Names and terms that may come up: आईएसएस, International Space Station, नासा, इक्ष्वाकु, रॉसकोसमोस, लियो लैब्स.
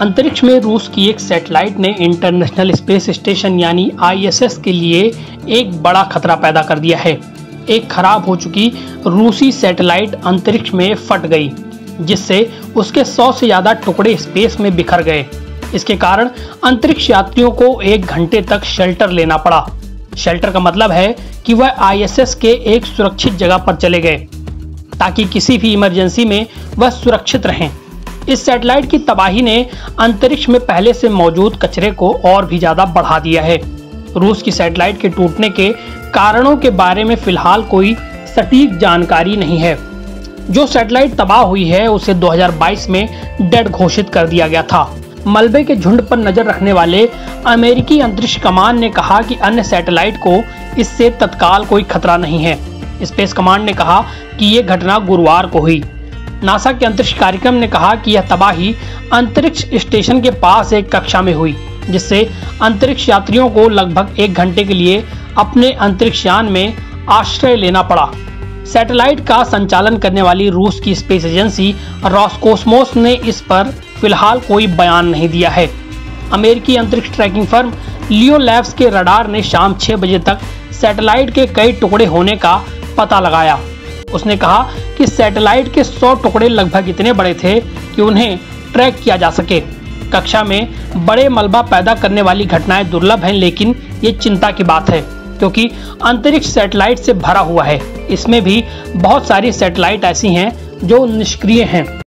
अंतरिक्ष में रूस की एक सैटेलाइट ने इंटरनेशनल स्पेस स्टेशन यानी आईएसएस के लिए एक बड़ा खतरा पैदा कर दिया है। एक खराब हो चुकी रूसी सैटेलाइट अंतरिक्ष में फट गई, जिससे उसके 100 से ज़्यादा टुकड़े स्पेस में बिखर गए। इसके कारण अंतरिक्ष यात्रियों को 1 घंटे तक शेल्टर लेना पड़ा। शेल्टर का मतलब है कि वह आईएसएस के एक सुरक्षित जगह पर चले गए ताकि किसी भी इमरजेंसी में वह सुरक्षित रहें। इस सैटेलाइट की तबाही ने अंतरिक्ष में पहले से मौजूद कचरे को और भी ज़्यादा बढ़ा दिया है। रूस की सैटेलाइट के टूटने के कारणों के बारे में फिलहाल कोई सटीक जानकारी नहीं है। जो सैटेलाइट तबाह हुई है उसे 2022 में डेड घोषित कर दिया गया था। मलबे के झुंड पर नजर रखने वाले अमेरिकी अंतरिक्ष कमान ने कहा कि अन्य सैटेलाइट को इससे तत्काल कोई खतरा नहीं है। स्पेस कमांड ने कहा कि ये घटना गुरुवार को हुई। नासा के अंतरिक्ष कार्यक्रम ने कहा कि यह तबाही अंतरिक्ष स्टेशन के पास एक कक्षा में हुई, जिससे अंतरिक्ष यात्रियों को लगभग 1 घंटे के लिए अपने अंतरिक्ष यान में आश्रय लेना पड़ा। सैटेलाइट का संचालन करने वाली रूस की स्पेस एजेंसी रॉसकोसमोस ने इस पर फिलहाल कोई बयान नहीं दिया है। अमेरिकी अंतरिक्ष ट्रैकिंग फर्म लियो लैब्स के रडार ने शाम 6 बजे तक सैटेलाइट के कई टुकड़े होने का पता लगाया। उसने कहा कि सैटेलाइट के 100 टुकड़े लगभग इतने बड़े थे कि उन्हें ट्रैक किया जा सके। कक्षा में बड़े मलबा पैदा करने वाली घटनाएं दुर्लभ हैं, लेकिन ये चिंता की बात है क्योंकि अंतरिक्ष सैटेलाइट से भरा हुआ है। इसमें भी बहुत सारी सैटेलाइट ऐसी हैं जो निष्क्रिय हैं।